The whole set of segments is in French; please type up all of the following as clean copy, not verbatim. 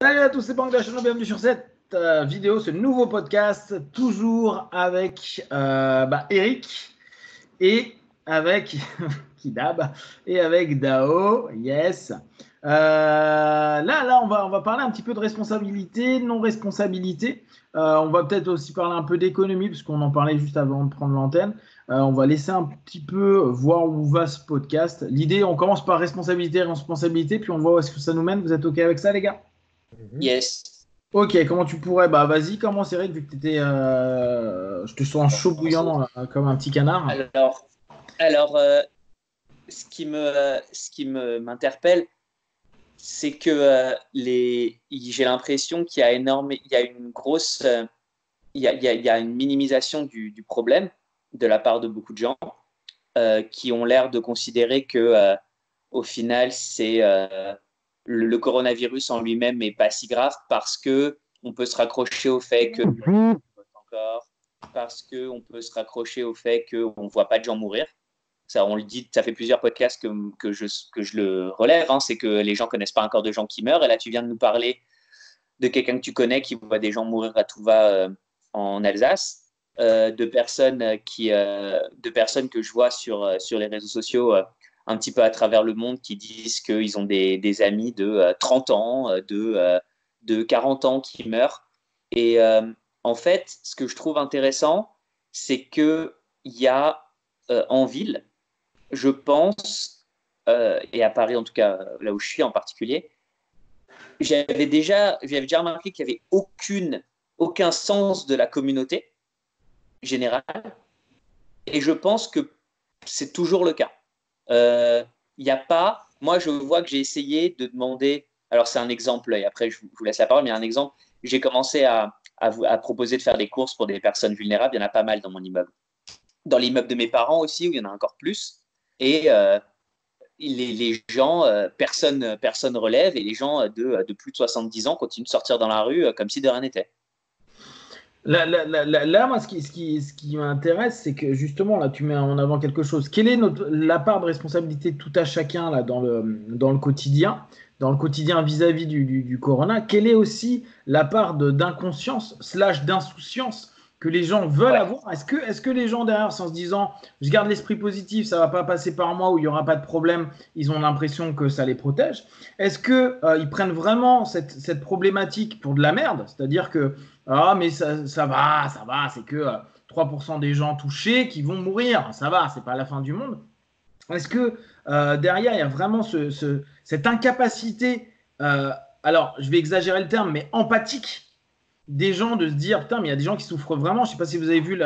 Salut à tous, c'est Pank de la chaîne, bienvenue sur cette vidéo, ce nouveau podcast, toujours avec Eric et avec Kidab et avec Dao, yes. Là, on va parler un petit peu de responsabilité, non-responsabilité. On va peut-être aussi parler un peu d'économie, puisqu'on en parlait juste avant de prendre l'antenne. On va laisser un petit peu voir où va ce podcast. L'idée, on commence par responsabilité, puis on voit où est-ce que ça nous mène. Vous êtes OK avec ça, les gars? Yes. OK, comment tu pourrais? Bah, vas-y, commence, Eric, vu que t'étais, je te sens chaud bouillant comme un petit canard. Alors, ce qui m'interpelle, c'est que j'ai l'impression qu'il y a une minimisation du problème de la part de beaucoup de gens qui ont l'air de considérer que au final c'est le coronavirus en lui-même n'est pas si grave parce que on peut se raccrocher au fait que parce que on peut se raccrocher au fait qu'on voit pas de gens mourir. Ça, on le dit, ça fait plusieurs podcasts que je le relève, hein, c'est que les gens ne connaissent pas encore de gens qui meurent. Et là, tu viens de nous parler de quelqu'un que tu connais qui voit des gens mourir à tout va en Alsace, de personnes que je vois sur les réseaux sociaux un petit peu à travers le monde qui disent qu'ils ont des amis de 30 ans, de 40 ans qui meurent. Et en fait, ce que je trouve intéressant, c'est qu'il y a en ville, je pense, et à Paris en tout cas, là où je suis en particulier, j'avais déjà remarqué qu'il n'y avait aucun sens de la communauté générale, et je pense que c'est toujours le cas. Y a pas, moi je vois que j'ai essayé de demander, alors c'est un exemple, et après je vous laisse la parole, mais un exemple, j'ai commencé à proposer de faire des courses pour des personnes vulnérables, il y en a pas mal dans mon immeuble. Dans l'immeuble de mes parents aussi, où il y en a encore plus. Et les gens, personne relève, et les gens de plus de 70 ans continuent de sortir dans la rue comme si de rien n'était. Là, moi, ce qui m'intéresse, c'est que justement, là, tu mets en avant quelque chose. Quelle est la part de responsabilité de tout à chacun là, dans le quotidien ? Dans le quotidien vis-à-vis du corona, quelle est aussi la part d'inconscience / d'insouciance que les gens veulent avoir? Est-ce que les gens derrière, en se disant « je garde l'esprit positif, ça ne va pas passer par moi ou il n'y aura pas de problème », ils ont l'impression que ça les protège? Est-ce qu'ils prennent vraiment cette problématique pour de la merde? C'est-à-dire que « ah mais ça va, c'est que 3% des gens touchés qui vont mourir, ça va, c'est pas la fin du monde ». Est-ce que derrière, il y a vraiment cette incapacité, alors je vais exagérer le terme, mais empathique des gens de se dire « putain, mais il y a des gens qui souffrent vraiment ». Je ne sais pas si vous avez vu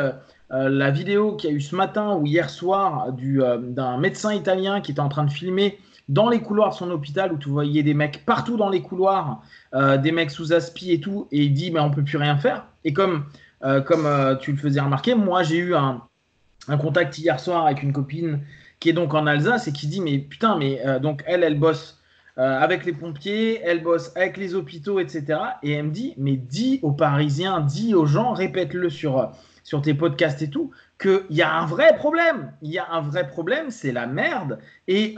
la vidéo qu'il y a eu ce matin ou hier soir d'un médecin italien qui était en train de filmer dans les couloirs de son hôpital où tu voyais des mecs partout dans les couloirs, des mecs sous aspi et tout, et il dit « on ne peut plus rien faire ». Et comme tu le faisais remarquer, moi j'ai eu un contact hier soir avec une copine qui est donc en Alsace et qui dit « mais putain, mais donc elle bosse ». Avec les pompiers, elle bosse avec les hôpitaux, etc. Et elle me dit, mais dis aux Parisiens, dis aux gens, répète-le sur tes podcasts et tout, qu'il y a un vrai problème. Il y a un vrai problème, c'est la merde. Et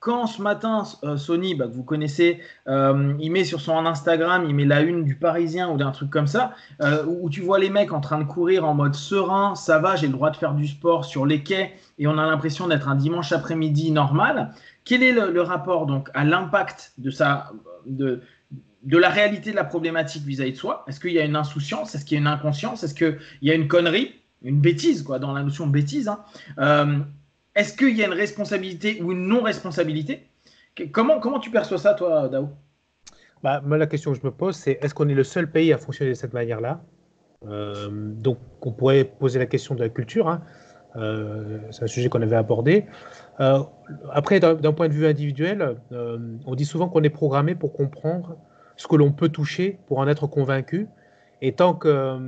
quand ce matin, Sony, que vous connaissez, il met sur son Instagram, il met la une du Parisien ou d'un truc comme ça, où tu vois les mecs en train de courir en mode serein, ça va, j'ai le droit de faire du sport sur les quais, et on a l'impression d'être un dimanche après-midi normal. Quel est le rapport donc à l'impact de la réalité de la problématique vis-à-vis de soi? Est-ce qu'il y a une insouciance? Est-ce qu'il y a une inconscience? Est-ce qu'il y a une connerie? Une bêtise, quoi, dans la notion de bêtise, hein. Est-ce qu'il y a une responsabilité ou une non-responsabilité? Comment tu perçois ça, toi, Dao? Moi, la question que je me pose, c'est est-ce qu'on est le seul pays à fonctionner de cette manière-là? Donc, on pourrait poser la question de la culture, hein. C'est un sujet qu'on avait abordé. Après, d'un point de vue individuel, on dit souvent qu'on est programmé pour comprendre ce que l'on peut toucher, pour en être convaincu. Et tant qu'il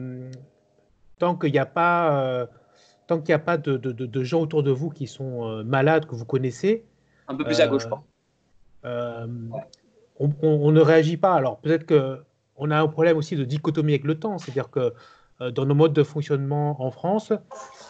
n'y a pas de gens autour de vous qui sont malades, que vous connaissez, un peu plus à gauche, je crois. On ne réagit pas. Alors peut-être qu'on a un problème aussi de dichotomie avec le temps, c'est-à-dire que dans nos modes de fonctionnement en France,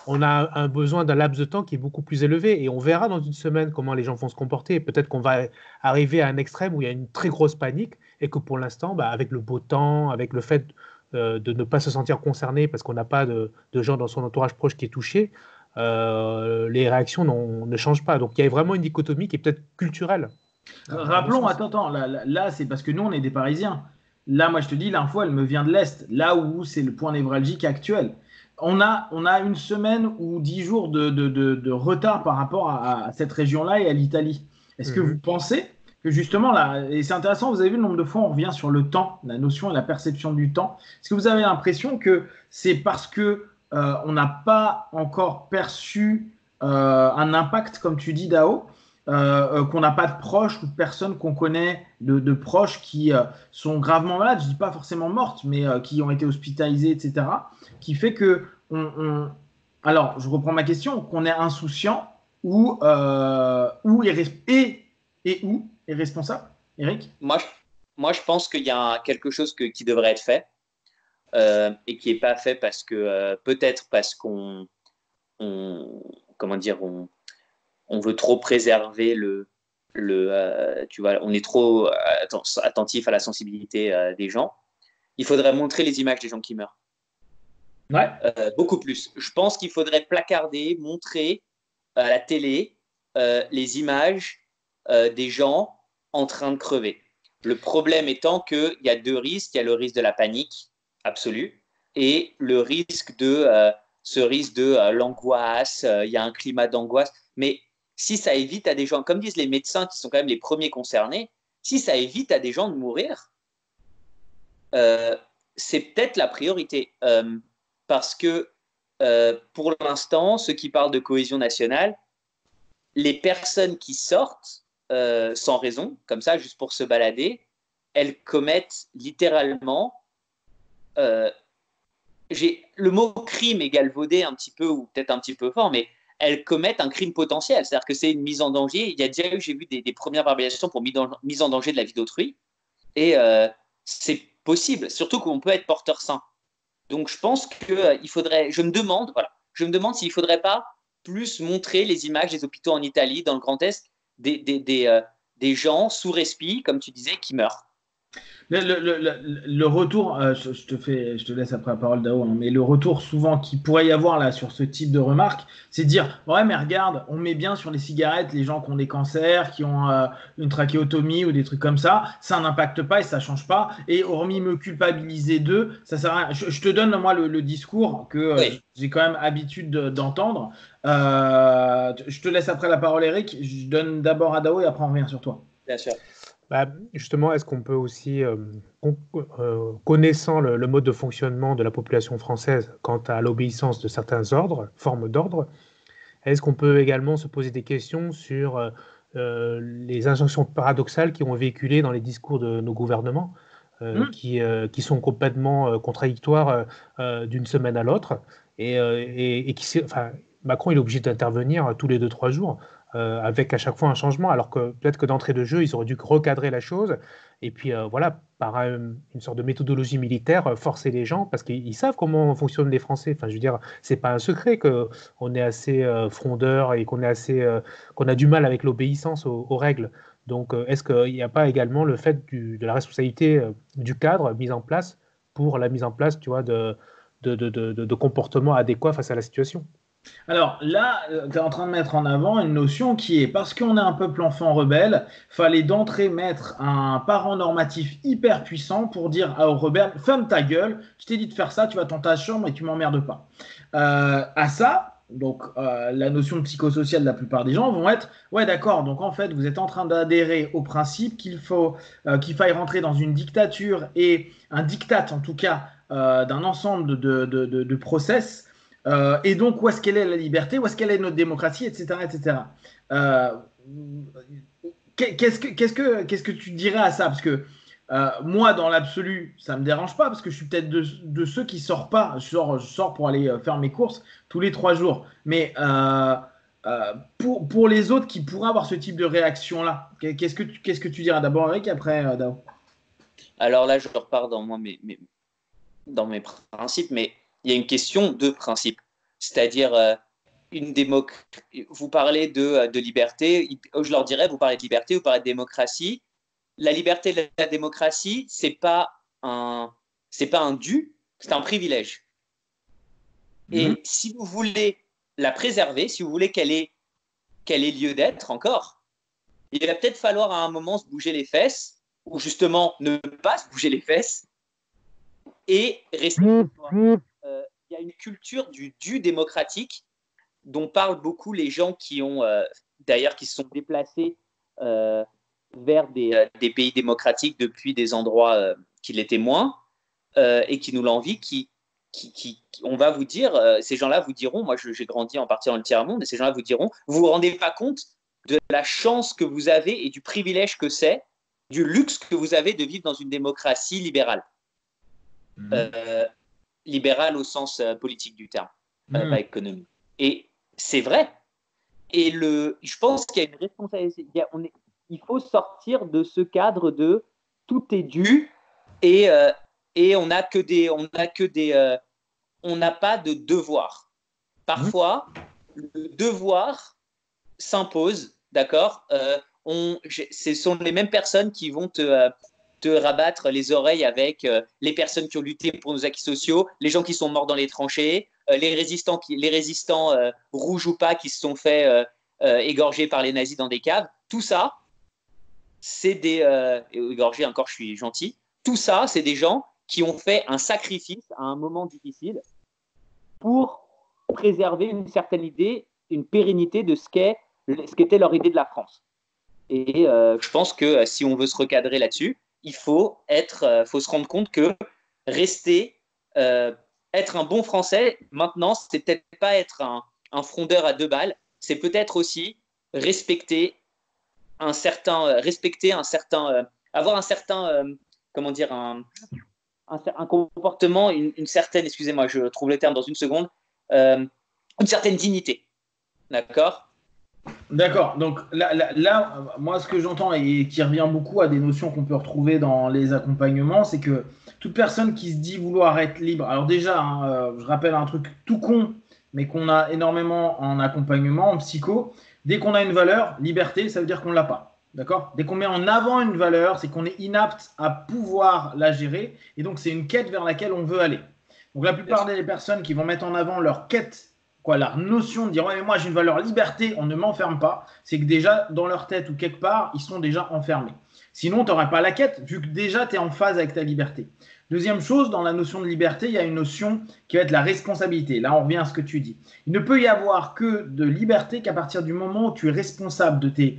on a un besoin d'un laps de temps qui est beaucoup plus élevé, et on verra dans une semaine comment les gens vont se comporter. Peut-être qu'on va arriver à un extrême où il y a une très grosse panique et que pour l'instant, bah, avec le beau temps, avec le fait de ne pas se sentir concerné parce qu'on n'a pas de gens dans son entourage proche qui est touché, les réactions ne changent pas. Donc il y a vraiment une dichotomie qui est peut-être culturelle. Rappelons, attends, là c'est parce que nous on est des Parisiens. Là, moi je te dis, l'info elle me vient de l'Est, là où c'est le point névralgique actuel. On a une semaine ou 10 jours de retard par rapport à cette région-là et à l'Italie. Est-ce que vous pensez que justement, là, et c'est intéressant, vous avez vu le nombre de fois on revient sur le temps, la notion et la perception du temps. Est-ce que vous avez l'impression que c'est parce que on n'a pas encore perçu un impact, comme tu dis, Dao, qu'on n'a pas de proches ou de personnes qu'on connaît de proches qui sont gravement malades, je ne dis pas forcément mortes, mais qui ont été hospitalisées, etc., qui fait que, alors je reprends ma question, qu'on est insouciant ou irresponsable, Eric ? Moi, je pense qu'il y a quelque chose qui devrait être fait et qui n'est pas fait parce que, peut-être parce qu'on veut trop préserver tu vois, on est trop attentif à la sensibilité des gens. Il faudrait montrer les images des gens qui meurent. Ouais. Beaucoup plus. Je pense qu'il faudrait placarder, montrer à la télé les images des gens en train de crever. Le problème étant qu'il y a deux risques. Il y a le risque de la panique absolue et le risque de l'angoisse. Il y a un climat d'angoisse. Mais si ça évite à des gens, comme disent les médecins qui sont quand même les premiers concernés, si ça évite à des gens de mourir, c'est peut-être la priorité. Parce que pour l'instant, ceux qui parlent de cohésion nationale, les personnes qui sortent sans raison, comme ça, juste pour se balader, elles commettent littéralement... le mot crime est galvaudé un petit peu, ou peut-être un petit peu fort, mais... elles commettent un crime potentiel, c'est-à-dire que c'est une mise en danger. Il y a déjà eu, j'ai vu des premières variations pour mise en danger de la vie d'autrui, et c'est possible, surtout qu'on peut être porteur sain. Donc je pense qu'il faudrait, je me demande s'il ne faudrait pas plus montrer les images des hôpitaux en Italie, dans le Grand Est, des gens sous respi, comme tu disais, qui meurent. Le retour, je te laisse après la parole, Dao, hein, mais le retour souvent qui pourrait y avoir là sur ce type de remarque, c'est de dire ouais mais regarde, on met bien sur les cigarettes les gens qui ont des cancers, qui ont une trachéotomie ou des trucs comme ça n'impacte pas et ça change pas, et hormis me culpabiliser d'eux, ça sert à rien. Je te donne moi le discours que j'ai quand même habitude d'entendre. Je te laisse après la parole, Eric. Je donne d'abord à Dao et après on revient sur toi. Bien sûr. Bah, justement, est-ce qu'on peut aussi, connaissant le mode de fonctionnement de la population française quant à l'obéissance de certains ordres, formes d'ordre, est-ce qu'on peut également se poser des questions sur les injonctions paradoxales qui ont véhiculé dans les discours de nos gouvernements, qui sont complètement contradictoires d'une semaine à l'autre, et qui, enfin, Macron il est obligé d'intervenir tous les 2-3 jours. Avec à chaque fois un changement, alors que peut-être que d'entrée de jeu, ils auraient dû recadrer la chose et puis voilà, par une sorte de méthodologie militaire, forcer les gens, parce qu'ils savent comment fonctionnent les Français. Enfin, je veux dire, c'est pas un secret qu'on est assez frondeur et qu'on a du mal avec l'obéissance aux règles. Donc, est-ce qu'il n'y a pas également le fait de la responsabilité du cadre mis en place pour la mise en place, tu vois, de comportements adéquats face à la situation ? Alors là, tu es en train de mettre en avant une notion qui est, parce qu'on est un peuple enfant rebelle, fallait d'entrée mettre un parent normatif hyper puissant pour dire aux rebelles, ferme ta gueule, je t'ai dit de faire ça, tu vas dans ta chambre et tu m'emmerdes pas. À ça, donc la notion psychosociale de la plupart des gens vont être, ouais d'accord, donc en fait vous êtes en train d'adhérer au principe qu'il faille rentrer dans une dictature et un diktat en tout cas d'un ensemble de process. Et donc, où est-ce qu'elle est la liberté, où est-ce qu'elle est notre démocratie, etc. etc. Qu'est-ce que tu dirais à ça ? Parce que moi, dans l'absolu, ça ne me dérange pas, parce que je suis peut-être de ceux qui ne sortent pas. Je sors pour aller faire mes courses tous les 3 jours. Mais pour les autres qui pourraient avoir ce type de réaction-là, qu'est-ce que tu dirais d'abord, Eric, et après Dao ? Alors là, je repars dans mes principes, mais... Il y a une question de principe, c'est-à-dire une démocratie. Vous parlez de liberté, je leur dirais, vous parlez de liberté, vous parlez de démocratie. la liberté et la démocratie, c'est pas un dû, c'est un privilège. Et si vous voulez la préserver, si vous voulez qu'elle ait lieu d'être encore, il va peut-être falloir à un moment se bouger les fesses, ou justement ne pas se bouger les fesses, et rester. Il y a une culture du dû démocratique dont parlent beaucoup les gens qui ont, d'ailleurs, qui se sont déplacés vers des pays démocratiques depuis des endroits qui l'étaient moins, et qui nous l'envient, on va vous dire, ces gens-là vous diront, moi j'ai grandi en partie dans le tiers-monde, et ces gens-là vous diront, vous vous rendez pas compte de la chance que vous avez et du privilège que c'est, du luxe que vous avez de vivre dans une démocratie libérale. Libérale au sens politique du terme, pas économique. Et c'est vrai. Et je pense qu'il y a une responsabilité. Il faut sortir de ce cadre de tout est dû et on n'a que des, on n'a pas de devoir. Parfois, le devoir s'impose, d'accord. Ce sont les mêmes personnes qui vont te rabattre les oreilles avec les personnes qui ont lutté pour nos acquis sociaux, les gens qui sont morts dans les tranchées, les résistants rouges ou pas qui se sont fait égorger par les nazis dans des caves. Tout ça, c'est des... égorger encore, je suis gentil. Tout ça, c'est des gens qui ont fait un sacrifice à un moment difficile pour préserver une certaine idée, une pérennité de ce qu'était leur idée de la France. Et je pense que si on veut se recadrer là-dessus, il faut se rendre compte que rester, être un bon Français, maintenant, c'est peut-être pas être un frondeur à deux balles, c'est peut-être aussi avoir un certain comportement, une certaine, excusez-moi, je trouve le terme dans une seconde, une certaine dignité, d'accord ? D'accord, donc là, moi ce que j'entends et qui revient beaucoup à des notions qu'on peut retrouver dans les accompagnements, c'est que toute personne qui se dit vouloir être libre, alors déjà, je rappelle un truc tout con, mais qu'on a énormément en accompagnement, en psycho, dès qu'on a une valeur, liberté, ça veut dire qu'on ne l'a pas, d'accord ? Dès qu'on met en avant une valeur, c'est qu'on est inapte à pouvoir la gérer, et donc c'est une quête vers laquelle on veut aller. Donc la plupart des personnes qui vont mettre en avant leur quête, la notion de dire « ouais mais moi j'ai une valeur liberté, on ne m'enferme pas », c'est que déjà dans leur tête ou quelque part, ils sont déjà enfermés. Sinon, tu n'aurais pas la quête vu que déjà tu es en phase avec ta liberté. Deuxième chose, dans la notion de liberté, il y a une notion qui va être la responsabilité. Là, on revient à ce que tu dis. Il ne peut y avoir que de liberté qu'à partir du moment où tu es responsable de tes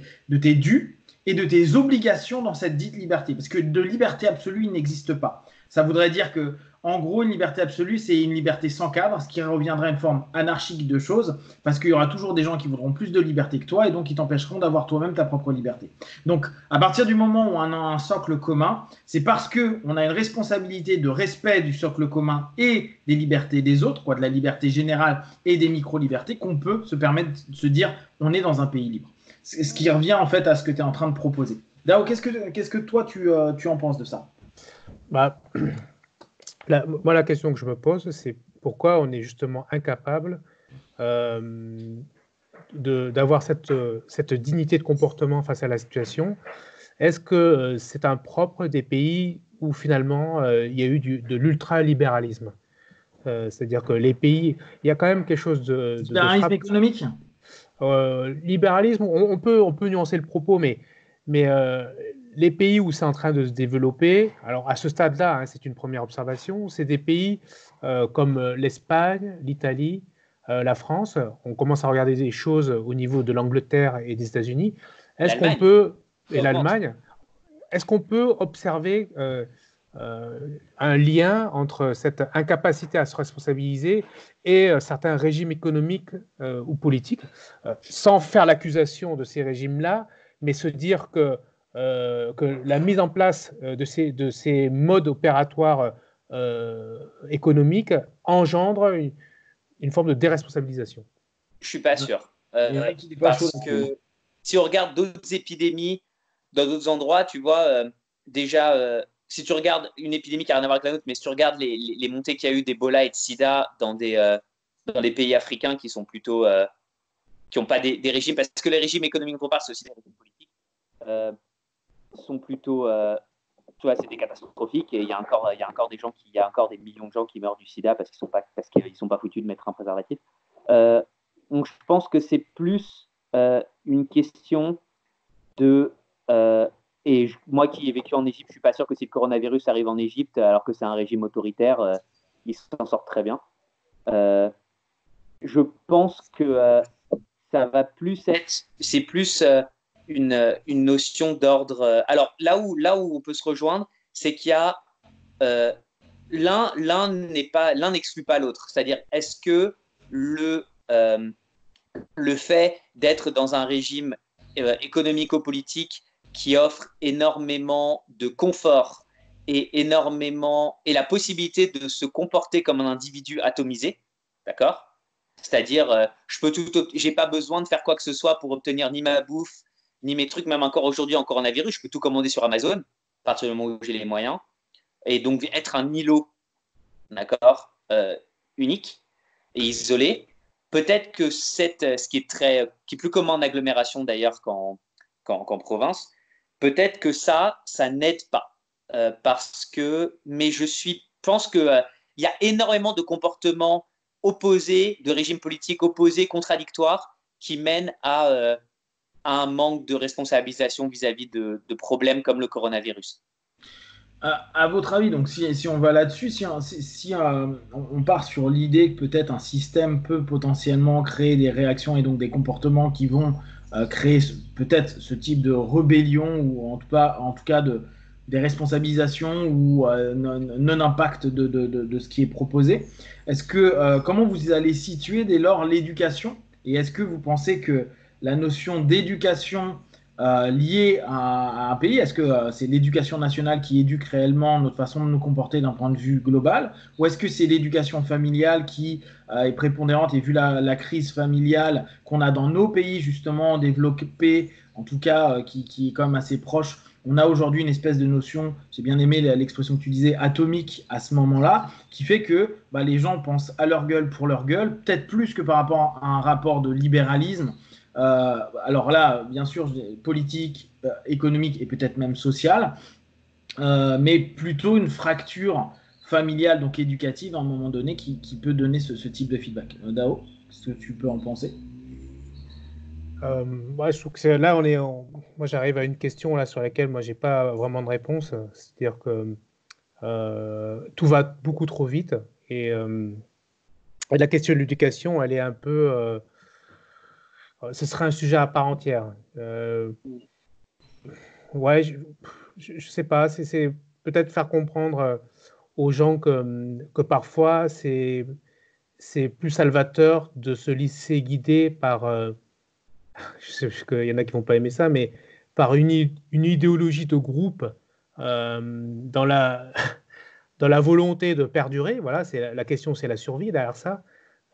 dus et de tes obligations dans cette dite liberté. Parce que de liberté absolue, il n'existe pas. Ça voudrait dire que en gros, une liberté absolue, c'est une liberté sans cadre, ce qui reviendrait à une forme anarchique de choses, parce qu'il y aura toujours des gens qui voudront plus de liberté que toi et donc qui t'empêcheront d'avoir toi-même ta propre liberté. Donc, à partir du moment où on a un socle commun, c'est parce qu'on a une responsabilité de respect du socle commun et des libertés des autres, de la liberté générale et des micro-libertés, qu'on peut se permettre de se dire on est dans un pays libre. C'est ce qui revient en fait à ce que tu es en train de proposer. Dao, qu'est-ce que toi tu en penses de ça? Moi, la question que je me pose, c'est pourquoi on est justement incapable d'avoir cette dignité de comportement face à la situation. Est-ce que c'est un propre des pays où finalement il y a eu de l'ultralibéralisme? C'est-à-dire que les pays, il y a quand même quelque chose de... Libéralisme économique. Libéralisme, on peut nuancer le propos, mais les pays où c'est en train de se développer, alors à ce stade-là, c'est une première observation, c'est des pays comme l'Espagne, l'Italie, la France. On commence à regarder des choses au niveau de l'Angleterre et des États-Unis. L'Allemagne. Est-ce qu'on peut observer un lien entre cette incapacité à se responsabiliser et certains régimes économiques ou politiques, sans faire l'accusation de ces régimes-là, mais se dire que la mise en place de ces modes opératoires économiques engendre une forme de déresponsabilisation? Je ne suis pas sûr. Parce que si on regarde d'autres épidémies dans d'autres endroits, tu vois, déjà, si tu regardes une épidémie qui n'a rien à voir avec la nôtre, mais si tu regardes les montées qu'il y a eu d'Ebola et de Sida dans les pays africains qui sont plutôt... qui n'ont pas des régimes, parce que les régimes économiques qu'on parle, c'est aussi des régimes politiques. sont plutôt, tu vois, c'est des catastrophiques, et il y a encore des millions de gens qui meurent du sida parce qu'ils sont pas foutus de mettre un préservatif. Donc je pense que c'est plus une question de et moi qui ai vécu en Égypte, je suis pas sûr que si le coronavirus arrive en Égypte, alors que c'est un régime autoritaire, ils s'en sortent très bien. Je pense que ça va plus être, c'est plus une notion d'ordre. Alors là où on peut se rejoindre, c'est qu'il y a l'un n'exclut pas l'autre. C'est-à-dire, est-ce que le fait d'être dans un régime économico-politique qui offre énormément de confort et la possibilité de se comporter comme un individu atomisé, d'accord? C'est-à-dire, j'ai pas besoin de faire quoi que ce soit pour obtenir ni ma bouffe, ni mes trucs, même encore aujourd'hui en coronavirus, je peux tout commander sur Amazon, à partir du moment où j'ai les moyens, et donc être un îlot, d'accord, unique et isolé. Peut-être que ce qui est plus commun en agglomération d'ailleurs qu'en province, peut-être que ça n'aide pas, parce que je pense que il y a énormément de comportements opposés, de régimes politiques opposés, contradictoires, qui mènent à un manque de responsabilisation vis-à-vis de problèmes comme le coronavirus. À votre avis, donc, si on va là-dessus, si on part sur l'idée que peut-être un système peut potentiellement créer des réactions et donc des comportements qui vont créer peut-être ce type de rébellion, ou en tout cas des responsabilisations ou non-impact de ce qui est proposé, est-ce que, comment vous allez situer dès lors l'éducation? Et est-ce que vous pensez que la notion d'éducation liée à un pays, est-ce que c'est l'éducation nationale qui éduque réellement notre façon de nous comporter d'un point de vue global, ou est-ce que c'est l'éducation familiale qui est prépondérante, et vu la crise familiale qu'on a dans nos pays justement développée, en tout cas qui est quand même assez proche, on a aujourd'hui une espèce de notion, j'ai bien aimé l'expression que tu disais, atomique à ce moment-là, qui fait que les gens pensent à leur gueule pour leur gueule, peut-être plus que par rapport à un rapport de libéralisme. Alors là, bien sûr, politique, économique et peut-être même sociale, mais plutôt une fracture familiale, donc éducative, à un moment donné, qui peut donner ce type de feedback. Dao, qu'est-ce que tu peux en penser ? Je trouve que là, moi, j'arrive à une question là, sur laquelle moi, j'ai pas vraiment de réponse. C'est-à-dire que tout va beaucoup trop vite, et la question de l'éducation, elle est un peu... ce serait un sujet à part entière. Je sais pas. C'est peut-être faire comprendre aux gens que parfois c'est plus salvateur de se laisser guider par. Je sais qu'il y en a qui vont pas aimer ça, mais par une idéologie de groupe dans la volonté de perdurer. Voilà, c'est la question, c'est la survie derrière ça.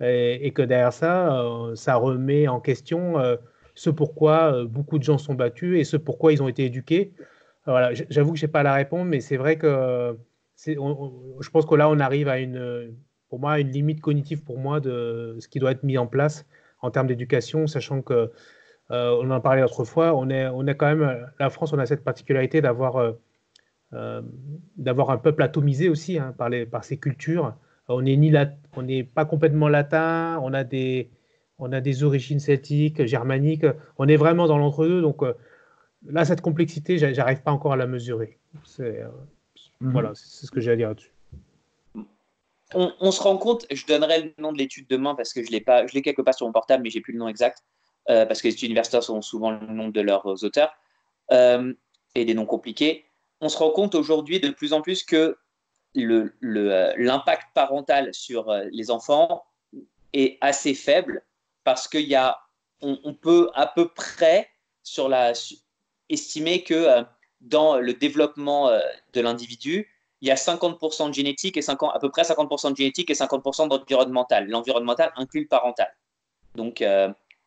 Et que derrière ça, ça remet en question ce pourquoi beaucoup de gens sont battus et ce pourquoi ils ont été éduqués. Voilà, j'avoue que je n'ai pas la réponse, mais c'est vrai que je pense que là, on arrive à une limite cognitive pour moi de ce qui doit être mis en place en termes d'éducation, sachant qu'on en parlait l'autre fois, on est quand même, la France, on a cette particularité d'avoir un peuple atomisé aussi hein, par ses cultures. On n'est pas complètement latin, on a des origines celtiques, germaniques, on est vraiment dans l'entre-deux. Donc là, cette complexité, j'arrive pas encore à la mesurer. Voilà, c'est ce que j'ai à dire là-dessus. On se rend compte, je donnerai le nom de l'étude demain parce que je l'ai quelque part sur mon portable, mais j'ai plus le nom exact, parce que les universitaires ont souvent le nom de leurs auteurs et des noms compliqués. On se rend compte aujourd'hui de plus en plus que l'impact parental sur les enfants est assez faible parce qu'il y a, on peut à peu près estimer que dans le développement de l'individu, il y a 50% de génétique et à peu près 50% de génétique et 50% d'environnemental. L'environnemental inclut le parental. Donc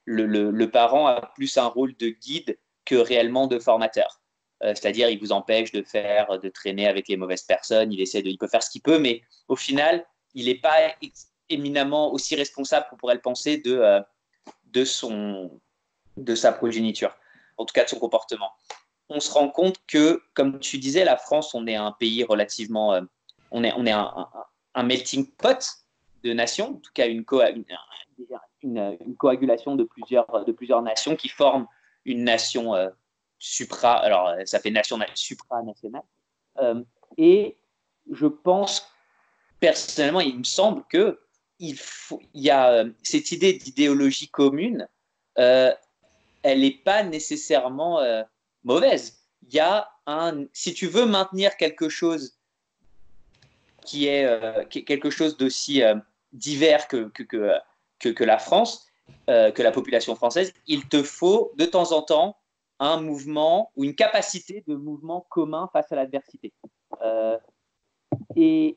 le parent a plus un rôle de guide que réellement de formateur. C'est-à-dire, il vous empêche de traîner avec les mauvaises personnes, il peut faire ce qu'il peut, mais au final, il n'est pas éminemment aussi responsable qu'on pourrait le penser de sa progéniture, en tout cas de son comportement. on se rend compte que, comme tu disais, la France, on est un pays relativement… on est un melting pot de nations, en tout cas une coagulation de plusieurs nations qui forment une nation supra… Alors, ça fait nation supranationale. Et je pense, personnellement, il me semble que il y a cette idée d'idéologie commune, elle n'est pas nécessairement mauvaise. Il y a si tu veux maintenir quelque chose qui est quelque chose d'aussi divers que la France, que la population française, il te faut de temps en temps un mouvement ou une capacité de mouvement commun face à l'adversité. Et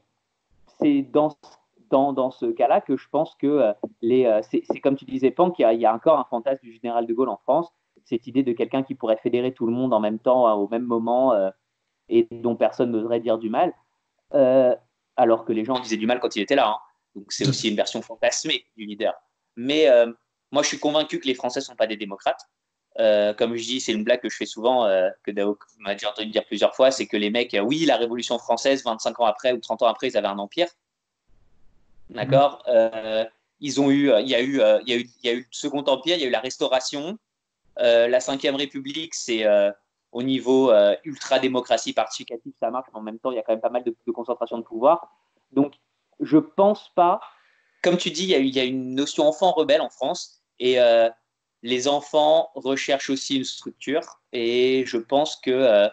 c'est dans ce cas-là que je pense que c'est comme tu disais, Pank, il y a encore un fantasme du général de Gaulle en France, cette idée de quelqu'un qui pourrait fédérer tout le monde en même temps, au même moment, et dont personne n'oserait dire du mal, alors que les gens disaient du mal quand il était là, hein. Donc c'est aussi une version fantasmée du leader. Mais moi, je suis convaincu que les Français ne sont pas des démocrates. Comme je dis, c'est une blague que je fais souvent, que Dao m'a déjà entendu dire plusieurs fois, c'est que les mecs, oui, la Révolution française, 25 ans après ou 30 ans après, ils avaient un empire. D'accord. Il y a eu le Second Empire, il y a eu la Restauration, la Cinquième République, c'est au niveau ultra-démocratie participative, ça marche, mais en même temps, il y a quand même pas mal de concentration de pouvoir. Donc, je pense pas. Comme tu dis, il y a une notion enfant rebelle en France, et les enfants recherchent aussi une structure, et je pense que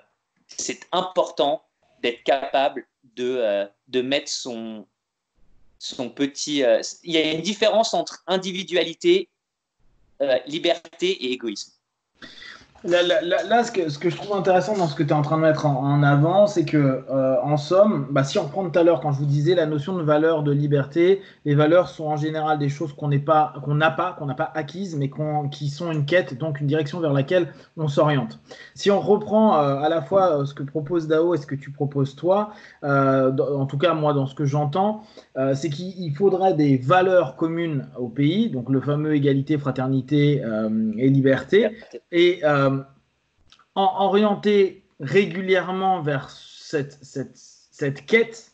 c'est important d'être capable de mettre son petit… il y a une différence entre individualité, liberté et égoïsme. Là, ce que je trouve intéressant dans ce que tu es en train de mettre en avant, c'est que, en somme, si on reprend tout à l'heure, quand je vous disais la notion de valeur, de liberté, les valeurs sont en général des choses qu'on n'a pas acquises, mais qui sont une quête, donc une direction vers laquelle on s'oriente. Si on reprend à la fois ce que propose Dao et ce que tu proposes toi, en tout cas moi dans ce que j'entends, c'est qu'il faudrait des valeurs communes au pays, donc le fameux égalité, fraternité et liberté, et orienter régulièrement vers cette quête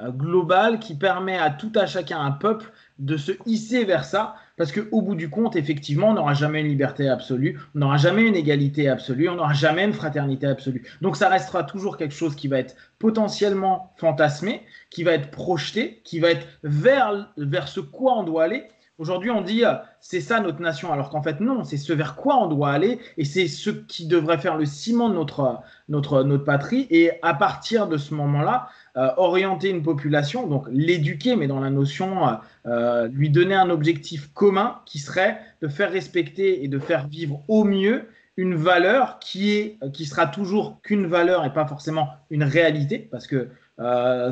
globale qui permet à tout à chacun, un peuple, de se hisser vers ça, parce qu'au bout du compte, effectivement, on n'aura jamais une liberté absolue, on n'aura jamais une égalité absolue, on n'aura jamais une fraternité absolue. Donc ça restera toujours quelque chose qui va être potentiellement fantasmé, qui va être projeté, qui va être vers ce quoi on doit aller. Aujourd'hui, on dit c'est ça notre nation, alors qu'en fait non, c'est ce vers quoi on doit aller et c'est ce qui devrait faire le ciment de notre patrie. Et à partir de ce moment-là, orienter une population, donc l'éduquer, mais dans la notion, lui donner un objectif commun qui serait de faire respecter et de faire vivre au mieux une valeur qui sera toujours qu'une valeur et pas forcément une réalité, parce que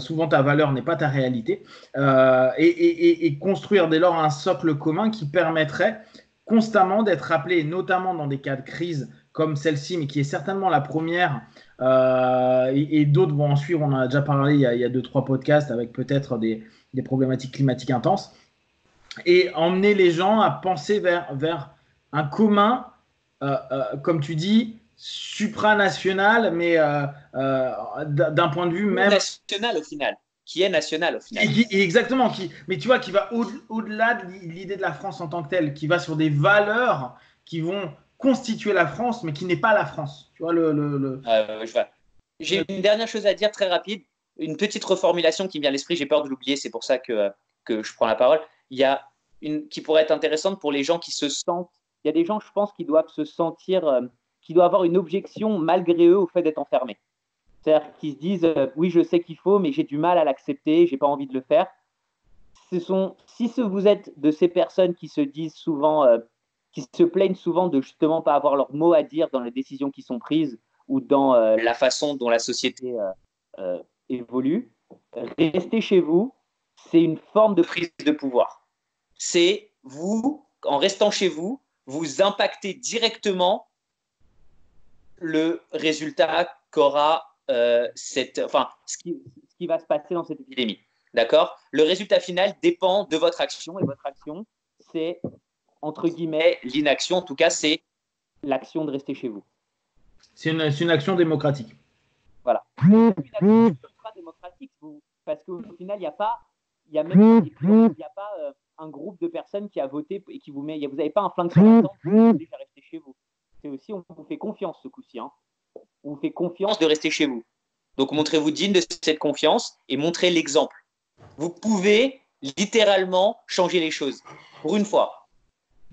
souvent ta valeur n'est pas ta réalité, et construire dès lors un socle commun qui permettrait constamment d'être rappelé, notamment dans des cas de crise comme celle-ci, mais qui est certainement la première, et d'autres vont en suivre. On en a déjà parlé il y a 2-3 podcasts avec peut-être des problématiques climatiques intenses, et emmener les gens à penser vers un commun, comme tu dis, supranational, mais d'un point de vue même… National au final, qui est national au final. Exactement, mais tu vois, qui va au-delà de l'idée de la France en tant que telle, qui va sur des valeurs qui vont constituer la France, mais qui n'est pas la France. Tu vois, je vois. J'ai une dernière chose à dire, très rapide, une petite reformulation qui me vient à l'esprit, j'ai peur de l'oublier, c'est pour ça que je prends la parole. Il y a une qui pourrait être intéressante pour les gens qui se sentent… Il y a des gens, je pense, qui doivent se sentir… qui doit avoir une objection malgré eux au fait d'être enfermé. C'est-à-dire qu'ils se disent oui, je sais qu'il faut, mais j'ai du mal à l'accepter, j'ai pas envie de le faire. Si vous êtes de ces personnes qui se disent souvent, qui se plaignent souvent de justement pas avoir leur mot à dire dans les décisions qui sont prises ou dans la façon dont la société évolue, rester chez vous, c'est une forme de prise de pouvoir. C'est vous, en restant chez vous, vous impactez directement le résultat qu'aura ce qui va se passer dans cette épidémie. D'accord ? Le résultat final dépend de votre action, et votre action, c'est, entre guillemets, l'inaction, en tout cas, c'est l'action de rester chez vous. C'est une action démocratique. Voilà. C'est une action démocratique, parce qu'au final, il n'y a pas un groupe de personnes qui a voté et qui vous met. Vous n'avez pas un flingue sur la tempe, vous avez déjà resté chez vous. C'est aussi, on vous fait confiance ce coup-ci. Hein. On vous fait confiance de rester chez vous. Donc, montrez-vous digne de cette confiance et montrez l'exemple. Vous pouvez littéralement changer les choses, pour une fois.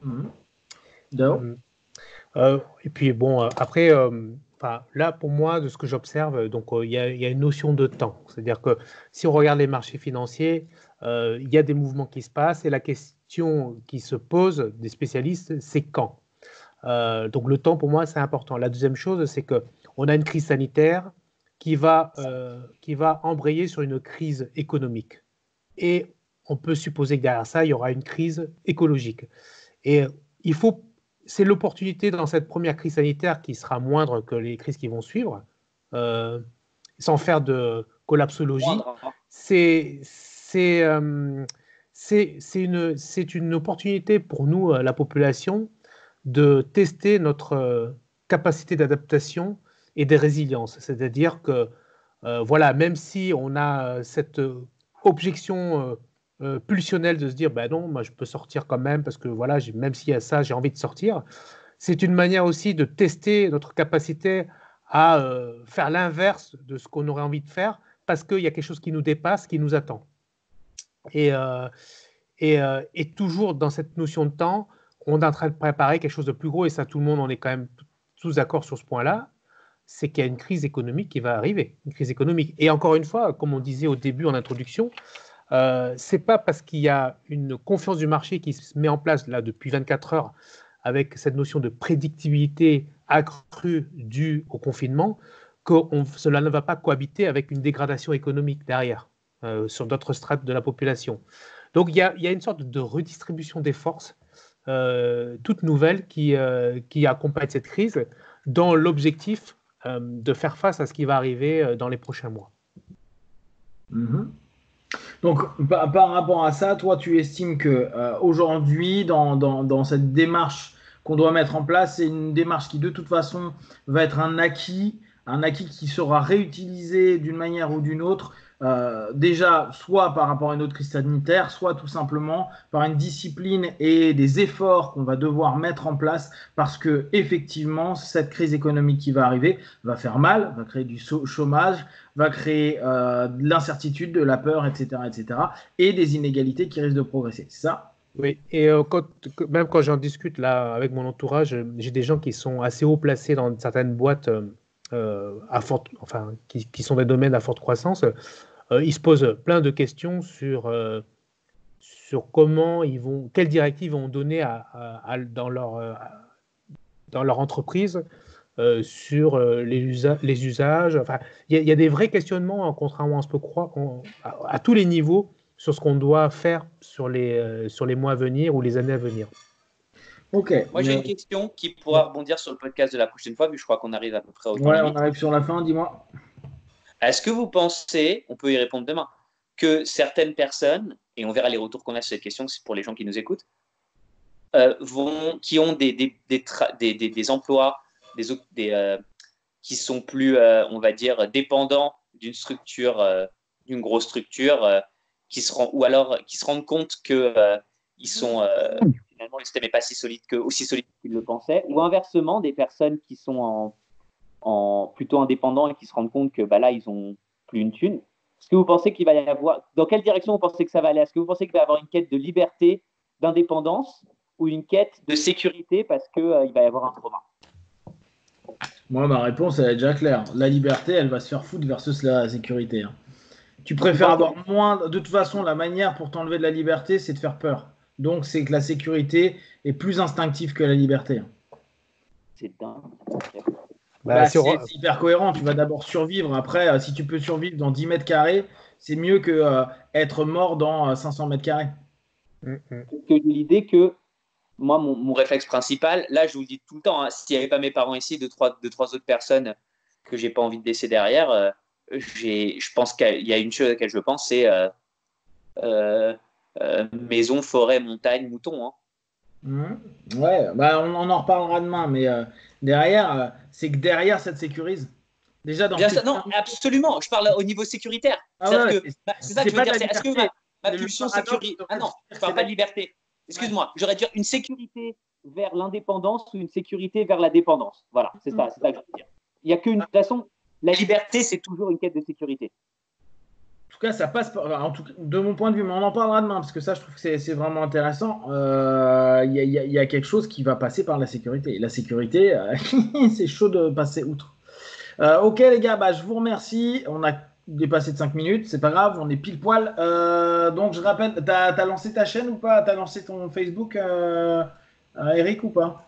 Mmh. Et puis, bon, après, là, pour moi, de ce que j'observe, il y a une notion de temps. C'est-à-dire que si on regarde les marchés financiers, il y a des mouvements qui se passent et la question qui se pose des spécialistes, c'est quand. Donc, le temps, pour moi, c'est important. La deuxième chose, c'est qu'on a une crise sanitaire qui va embrayer sur une crise économique. Et on peut supposer que derrière ça, il y aura une crise écologique. Et c'est l'opportunité dans cette première crise sanitaire qui sera moindre que les crises qui vont suivre, sans faire de collapsologie. C'est une opportunité pour nous, la population, de tester notre capacité d'adaptation et des résiliences. C'est-à-dire que, voilà, même si on a cette objection pulsionnelle de se dire, ben non, moi je peux sortir quand même, parce que voilà, même s'il y a ça, j'ai envie de sortir, c'est une manière aussi de tester notre capacité à faire l'inverse de ce qu'on aurait envie de faire, parce qu'il y a quelque chose qui nous dépasse, qui nous attend. Et toujours dans cette notion de temps, on est en train de préparer quelque chose de plus gros, et ça, tout le monde, on est quand même tous d'accord sur ce point-là. C'est qu'il y a une crise économique qui va arriver, une crise économique. Et encore une fois, comme on disait au début en introduction, ce n'est pas parce qu'il y a une confiance du marché qui se met en place là depuis 24 heures avec cette notion de prédictibilité accrue due au confinement que cela ne va pas cohabiter avec une dégradation économique derrière, sur d'autres strates de la population. Donc il y a une sorte de redistribution des forces toute nouvelle qui accompagne cette crise dans l'objectif de faire face à ce qui va arriver dans les prochains mois. Mmh. Donc, par rapport à ça, toi, tu estimes qu'aujourd'hui, dans cette démarche qu'on doit mettre en place, c'est une démarche qui, de toute façon, va être un acquis qui sera réutilisé d'une manière ou d'une autre, déjà soit par rapport à une autre crise sanitaire, soit tout simplement par une discipline et des efforts qu'on va devoir mettre en place parce que effectivement cette crise économique qui va arriver va faire mal, va créer du chômage, va créer de l'incertitude, de la peur, etc., etc., et des inégalités qui risquent de progresser. C'est ça ? Oui, et même quand j'en discute là avec mon entourage, j'ai des gens qui sont assez haut placés dans certaines boîtes qui sont des domaines à forte croissance, ils se posent plein de questions sur comment ils vont, quelles directives ils vont donner dans leur entreprise sur les usages. Enfin, il y a des vrais questionnements, contrairement à ce qu'on peut croire, à tous les niveaux sur ce qu'on doit faire sur les mois à venir ou les années à venir. Okay. Moi, j'ai une question qui pourra rebondir sur le podcast de la prochaine fois, vu que je crois qu'on arrive à peu près au temps. Ouais, on arrive sur la fin, dis-moi. Est-ce que vous pensez, on peut y répondre demain, que certaines personnes, et on verra les retours qu'on a sur cette question, c'est pour les gens qui nous écoutent, qui ont des emplois qui sont plus, on va dire, dépendants d'une structure, d'une grosse structure, qui se rendent compte qu'ils sont... finalement, le système n'est pas aussi solide qu'ils le pensaient, ou inversement, des personnes qui sont plutôt indépendants et qui se rendent compte que bah, là, ils n'ont plus une thune. Est-ce que vous pensez qu'il va y avoir… Dans quelle direction vous pensez que ça va aller ? Est-ce que vous pensez qu'il va y avoir une quête de liberté, d'indépendance ou une quête de sécurité parce qu'il va y avoir un trauma ? Moi, ma réponse, elle est déjà claire. La liberté, elle va se faire foutre versus la sécurité. Hein. Tu préfères avoir moins… De toute façon, la manière pour t'enlever de la liberté, c'est de faire peur. Donc, c'est que la sécurité est plus instinctive que la liberté. C'est dingue. C'est hyper cohérent. Tu vas d'abord survivre. Après, si tu peux survivre dans 10 mètres carrés, c'est mieux que être mort dans 500 mètres carrés. L'idée que, moi, mon réflexe principal, là, je vous le dis tout le temps, hein, s'il n'y avait pas mes parents ici, deux, trois autres personnes que j'ai pas envie de laisser derrière, je pense qu'il y a une chose à laquelle je pense, c'est… maison, forêt, montagne, mouton. Hein. Ouais, bah on en reparlera demain, mais derrière, c'est que derrière, ça te sécurise. Déjà dans non, absolument, je parle au niveau sécuritaire. Ah ouais, que, bah, c'est ça que je veux dire. Est-ce que ma pulsion sécurité. Ah non, je ne parle pas de liberté. Excuse-moi, j'aurais dû dire une sécurité vers l'indépendance ou une sécurité vers la dépendance. Voilà, c'est ça, c'est ça que je veux dire. Il n'y a qu'une façon. La liberté, c'est toujours une quête de sécurité. En tout cas, ça passe par, en tout cas, de mon point de vue, mais on en parlera demain parce que ça, je trouve que c'est vraiment intéressant. Il y a quelque chose qui va passer par la sécurité. La sécurité, c'est chaud de passer outre. Ok les gars, bah, je vous remercie. On a dépassé de 5 minutes, c'est pas grave, on est pile poil. Donc je rappelle, t'as lancé ta chaîne ou pas? T'as lancé ton Facebook, Eric, ou pas?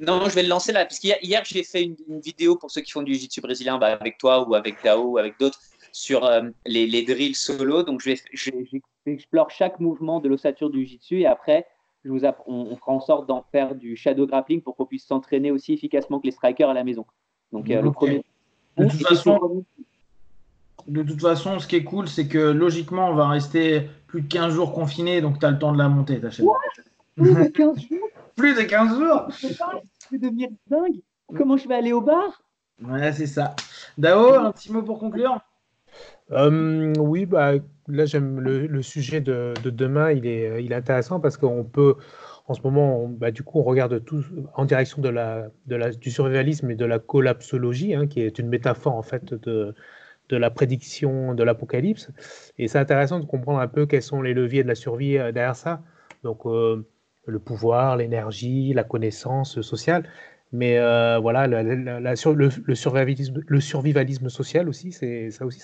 Non, je vais le lancer là, parce qu'hier j'ai fait une vidéo pour ceux qui font du jiu-jitsu brésilien, bah, avec toi ou avec Dao ou avec d'autres, sur les drills solo. Donc j'explore chaque mouvement de l'ossature du jiu-jitsu et après on fera en sorte d'en faire du shadow grappling pour qu'on puisse s'entraîner aussi efficacement que les strikers à la maison. Donc le premier. De toute façon, ce qui est cool, c'est que logiquement, on va rester plus de 15 jours confinés, donc tu as le temps de la monter, ta chaîne. Plus de 15 jours Plus de 15 jours Je vais devenir dingue. Comment je vais aller au bar? Ouais, c'est ça. Dao, un petit mot pour conclure? Oui, bah, là, j'aime le sujet de demain, il est intéressant parce qu'on peut. En ce moment, on regarde tout en direction du survivalisme et de la collapsologie, qui est une métaphore en fait de la prédiction de l'apocalypse. Et c'est intéressant de comprendre un peu quels sont les leviers de la survie derrière ça. Donc le pouvoir, l'énergie, la connaissance sociale. Mais voilà, le survivalisme social aussi, ça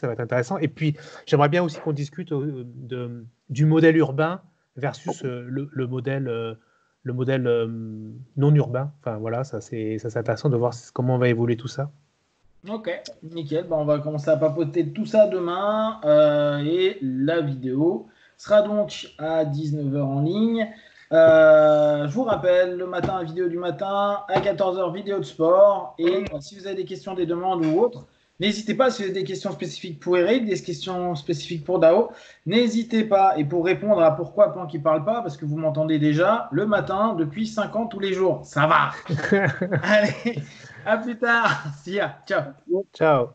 va être intéressant. Et puis, j'aimerais bien aussi qu'on discute du modèle urbain versus le modèle non urbain. Enfin voilà, ça c'est intéressant de voir comment on va évoluer tout ça. Ok, nickel. Bon, on va commencer à papoter tout ça demain et la vidéo sera donc à 19h en ligne. Je vous rappelle, le matin, la vidéo du matin, à 14h, vidéo de sport. Et si vous avez des questions, des demandes ou autres, n'hésitez pas, si vous avez des questions spécifiques pour Eric, des questions spécifiques pour Dao, n'hésitez pas. Et pour répondre à pourquoi Pank ne parle pas, parce que vous m'entendez déjà le matin depuis 5 ans tous les jours. Ça va. Allez, à plus tard. See ya. Ciao. Ciao.